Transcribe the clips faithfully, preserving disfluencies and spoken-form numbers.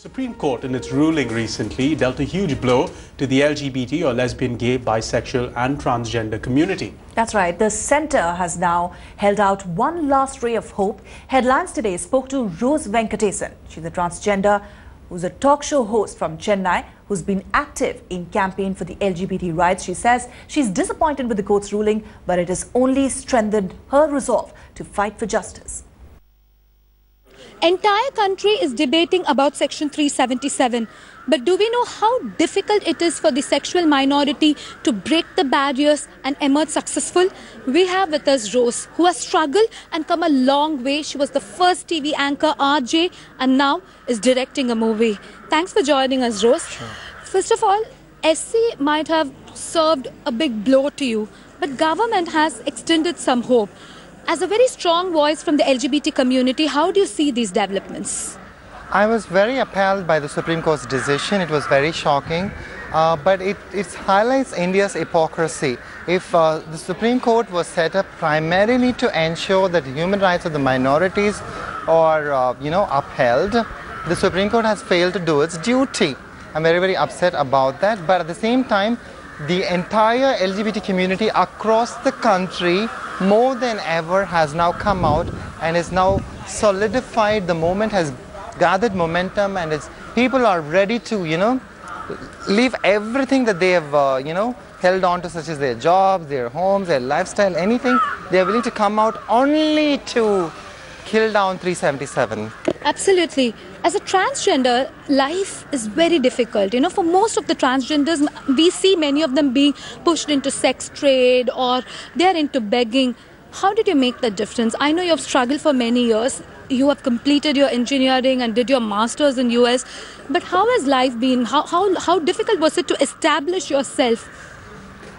Supreme Court in its ruling recently dealt a huge blow to the L G B T or lesbian, gay, bisexual and transgender community. That's right. The centre has now held out one last ray of hope. Headlines Today spoke to Rose Venkatesan. She's a transgender who's a talk show host from Chennai who's been active in campaign for the L G B T rights. She says she's disappointed with the court's ruling, but it has only strengthened her resolve to fight for justice. Entire country is debating about Section three seventy-seven. But do we know how difficult it is for the sexual minority to break the barriers and emerge successful? We have with us Rose, who has struggled and come a long way. She was the first T V anchor, R J, and now is directing a movie. Thanks for joining us, Rose. Sure. First of all, S C might have served a big blow to you, but government has extended some hope. As a very strong voice from the L G B T community, how do you see these developments? I was very appalled by the Supreme Court's decision. It was very shocking, uh, but it, it highlights India's hypocrisy. If uh, the Supreme Court was set up primarily to ensure that the human rights of the minorities are uh, you know, upheld, the Supreme Court has failed to do its duty. I'm very, very upset about that, but at the same time, the entire L G B T community across the country more than ever has now come out and is now solidified. The movement has gathered momentum and it's, people are ready to, you know, leave everything that they have, uh, you know, held on to, such as their jobs, their homes, their lifestyle, anything. They are willing to come out only to kill down three seventy-seven. Absolutely. As a transgender, life is very difficult. You know, for most of the transgenders, we see many of them being pushed into sex trade or they're into begging. How did you make that difference? I know you've struggled for many years. You have completed your engineering and did your master's in U S. But how has life been? How, how, how difficult was it to establish yourself?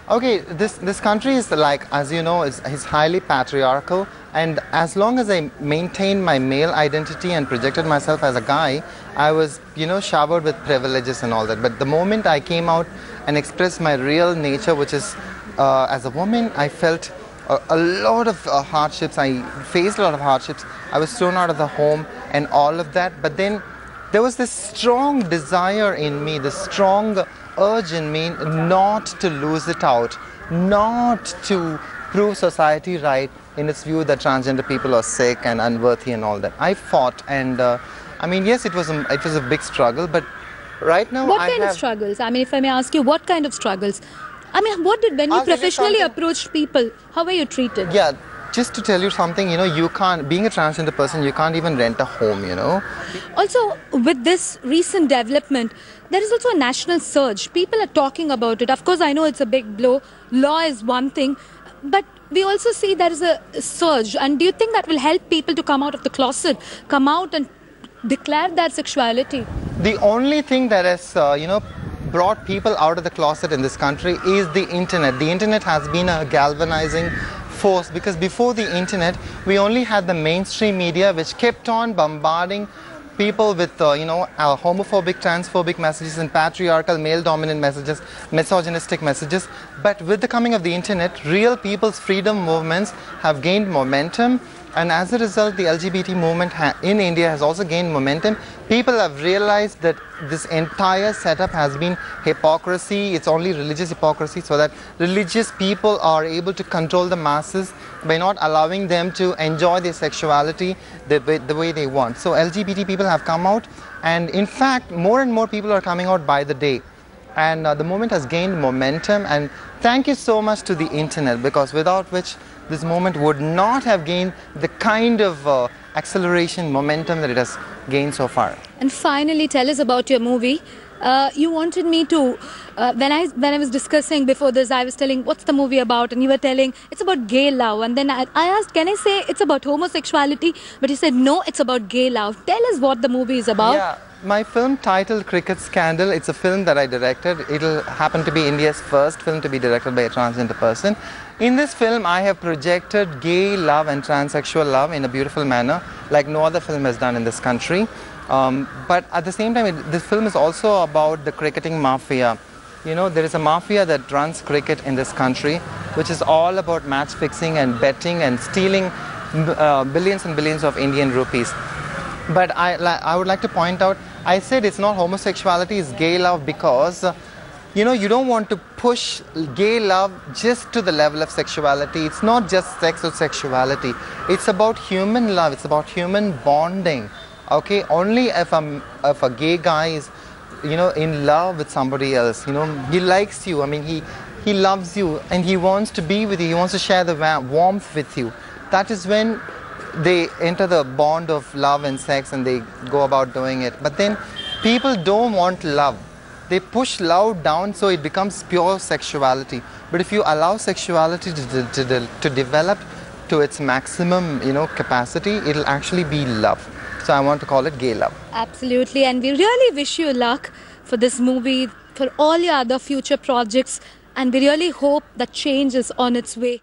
Okay, this, this country is like, as you know, is, is highly patriarchal, and as long as I maintained my male identity and projected myself as a guy, I was, you know, showered with privileges and all that. But the moment I came out and expressed my real nature, which is uh, as a woman, I felt a, a lot of uh, hardships. I faced a lot of hardships. I was thrown out of the home and all of that. But then there was this strong desire in me, this strong urge in me not to lose it out, not to prove society right in its view that transgender people are sick and unworthy and all that. I fought, and uh, I mean, yes, it was a, it was a big struggle, but right now what I kind have of struggles? I mean, if I may ask you, what kind of struggles? I mean, what did when you I'll professionally approached people? How were you treated? Yeah. Just to tell you something, you know, you can't, being a transgender person, you can't even rent a home, you know. Also, with this recent development, there is also a national surge. People are talking about it. Of course, I know it's a big blow. Law is one thing. But we also see there is a surge. And do you think that will help people to come out of the closet, come out and declare their sexuality? The only thing that is, uh, you know, brought people out of the closet in this country is the internet. The internet has been a galvanizing force, because before the internet we only had the mainstream media, which kept on bombarding people with uh, you know, our homophobic, transphobic messages and patriarchal, male dominant messages, misogynistic messages. But with the coming of the internet, real people's freedom movements have gained momentum, and as a result the L G B T movement ha in India has also gained momentum. People have realized that this entire setup has been hypocrisy. It's only religious hypocrisy, so that religious people are able to control the masses by not allowing them to enjoy their sexuality the way, the way they want. So L G B T people have come out, and in fact more and more people are coming out by the day, and uh, the movement has gained momentum, and thank you so much to the internet, because without which this movement would not have gained the kind of uh, acceleration, momentum that it has gained so far. And finally, tell us about your movie. Uh, you wanted me to, uh, when I when I was discussing before this, I was telling what's the movie about, and you were telling it's about gay love, and then I, I asked, can I say it's about homosexuality? But you said no, it's about gay love. Tell us what the movie is about. Yeah, my film titled Cricket Scandal. It's a film that I directed. It'll happen to be India's first film to be directed by a transgender person. In this film, I have projected gay love and transsexual love in a beautiful manner, like no other film has done in this country. Um, but at the same time, it, this film is also about the cricketing mafia. You know, there is a mafia that runs cricket in this country, which is all about match fixing and betting and stealing uh, billions and billions of Indian rupees. But I, I would like to point out I said it's not homosexuality, it's gay love, because you know, you don't want to push gay love just to the level of sexuality. It's not just sex or sexuality. It's about human love. It's about human bonding. Okay, only if a, if a gay guy is, you know, in love with somebody else, you know, he likes you. I mean, he, he loves you and he wants to be with you. He wants to share the warmth with you. That is when they enter the bond of love and sex and they go about doing it. But then people don't want love. They push love down, so it becomes pure sexuality. But if you allow sexuality to, de to, de to develop to its maximum, you know, capacity, it'll actually be love. So I want to call it gay love. Absolutely, and we really wish you luck for this movie, for all your other future projects, and we really hope that change is on its way.